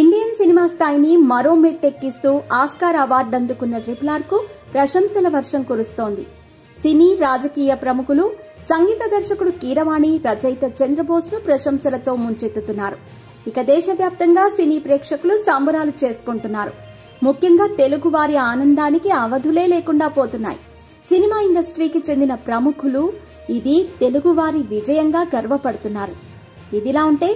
Indian cinema స్థాయిని మరో మెట్టెక్కిస్తూ ఆస్కార్ అవార్డు అందుకున్న ట్రిపుల్ ఆర్ కు ప్రశంసల వర్షం కురుస్తోంది. సినీ రాజకీయ ప్రముఖులు, సంగీత దర్శకుడు కీరవాణి, రచయిత చంద్రబోస్ ను ప్రశంసలతో ముంచెత్తుతున్నారు. ఇక దేశవ్యాప్తంగా సినీ ప్రేక్షకులు సంబరాలు చేసుకుంటున్నారు. ముఖ్యంగా తెలుగు వారి ఆనందానికి అవధులే లేకుండా పోతున్నాయి. సినిమా ఇండస్ట్రీకి చెందిన ప్రముఖులు ఇది తెలుగు వారి విజయంగా గర్వపడుతున్నారు. ఇదిలా ఉంటే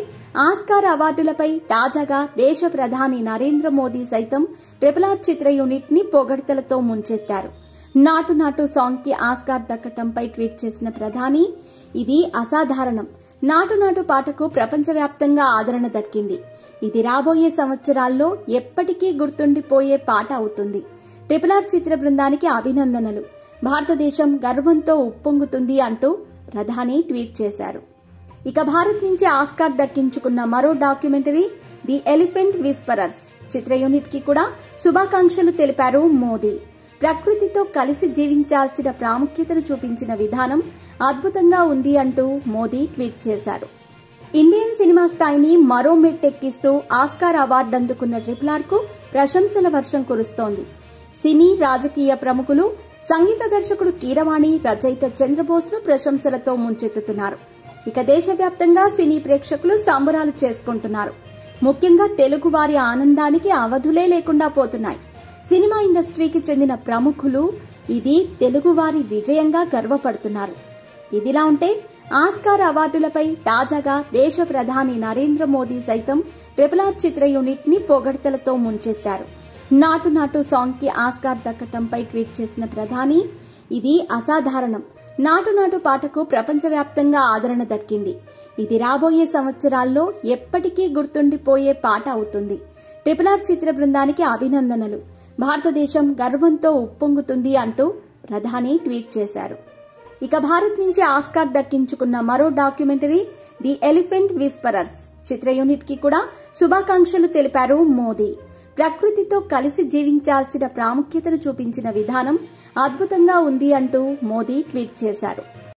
ఆస్కార్ అవార్డులపై తాజాగా దేశ ప్రధాని నరేంద్ర మోదీ సైతం ట్రిపుల్ ఆర్ చిత్ర యూనిట్ ని పొగడ్తలతో ముంచెత్తారు. నాటు నాటు సాంగ్ కి ఆస్కార్ దక్కటంపై ట్వీట్ చేసిన ప్రధాని, ఇది అసాధారణం. నాటు నాటు పాటకు ప్రపంచవ్యాప్తంగా ఆదరణ దక్కింది. ఇది రాబోయే సంవత్సరాల్లో ఎప్పటికీ గుర్తుండిపోయే పాట అవుతుంది. ట్రిపుల్ ఆర్ చిత్ర బృందానికి అభినందనలు. భారతదేశం గర్వంతో ఉప్పొంగుతుంది అంటూ ప్రధాని ట్వీట్ చేశారు. ఇక భారత్ నుంచి ఆస్కార్ దక్కించుకున్న మరో డాక్యుమెంటరీ ది ఎలిఫెంట్ విస్పరర్స్ చిత్ర యూనిట్ కి కూడా శుభాకాంక్షలు తెలిపారు మోదీ. ప్రకృతితో కలిసి జీవించాల్సిన ప్రాముఖ్యతను చూపించిన విధానం అద్భుతంగా ఉంది అంటూ మోదీ ట్వీట్ చేశారు. ఇండియన్ సినిమా స్థాయిని మరో మెట్టెక్కిస్తూ ఆస్కార్ అవార్డు అందుకున్న ట్రిపుల్ ఆర్ కు ప్రశంసల వర్షం కురుస్తోంది. సినీ రాజకీయ ప్రముఖులు, సంగీత దర్శకుడు కీరవాణి, రచయిత చంద్రబోస్ ను ప్రశంసలతో ముంచెత్తుతున్నారు. ఇక దేశవ్యాప్తంగా సినీ ప్రేక్షకులు సంబరాలు చేసుకుంటున్నారు. ముఖ్యంగా తెలుగు వారి ఆనందానికి అవధులే లేకుండా పోతున్నాయి. సినిమా ఇండస్ట్రీకి చెందిన ప్రముఖులు ఇది తెలుగు వారి విజయంగా గర్వపడుతున్నారు. ఇదిలా ఉంటే ఆస్కార్ అవార్డులపై తాజాగా దేశ ప్రధాని నరేంద్ర మోదీ సైతం ట్రిపుల్ ఆర్ చిత్ర యూనిట్ ని పొగడ్తలతో ముంచెత్తారు. నాటు నాటు సాంగ్ కి ఆస్కార్ దక్కటంపై ట్వీట్ చేసిన ప్రధాని, ఇది అసాధారణం. నాటు నాటు పాటకు ప్రపంచవ్యాప్తంగా ఆదరణ దక్కింది. ఇది రాబోయే సంవత్సరాల్లో ఎప్పటికీ గుర్తుండిపోయే పాట అవుతుంది. ట్రిపుల్ ఆర్ చిత్ర బృందానికి అభినందనలు. భారతదేశం గర్వంతో ఉప్పొంగుతుంది అంటూ ప్రధాని ట్వీట్ చేశారు. ఇక భారత్ నుంచి ఆస్కార్ దక్కించుకున్న మరో డాక్యుమెంటరీ ది ఎలిఫెంట్ విస్పరర్స్ చిత్ర యూనిట్ కి కూడా శుభాకాంక్షలు తెలిపారు మోదీ. ప్రకృతితో కలిసి జీవించాల్సిన ప్రాముఖ్యతను చూపించిన విధానం అద్భుతంగా ఉంది అంటూ మోదీ ట్వీట్ చేశారు.